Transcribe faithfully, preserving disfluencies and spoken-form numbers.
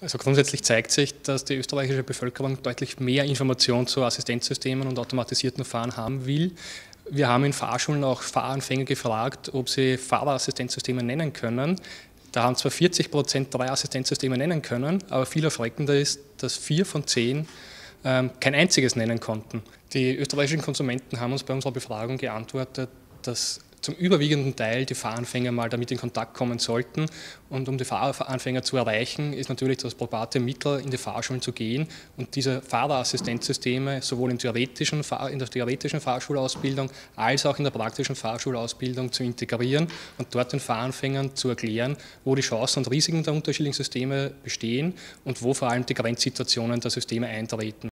Also grundsätzlich zeigt sich, dass die österreichische Bevölkerung deutlich mehr Information zu Assistenzsystemen und automatisierten Fahren haben will. Wir haben in Fahrschulen auch Fahranfänger gefragt, ob sie Fahrerassistenzsysteme nennen können. Da haben zwar vierzig Prozent drei Assistenzsysteme nennen können, aber viel erschreckender ist, dass vier von zehn ähm, kein einziges nennen konnten. Die österreichischen Konsumenten haben uns bei unserer Befragung geantwortet, dass zum überwiegenden Teil die Fahranfänger mal damit in Kontakt kommen sollten. Und um die Fahranfänger zu erreichen, ist natürlich das probate Mittel, in die Fahrschulen zu gehen und diese Fahrerassistenzsysteme sowohl in der theoretischen, in der theoretischen Fahrschulausbildung als auch in der praktischen Fahrschulausbildung zu integrieren und dort den Fahranfängern zu erklären, wo die Chancen und Risiken der unterschiedlichen Systeme bestehen und wo vor allem die Grenzsituationen der Systeme eintreten.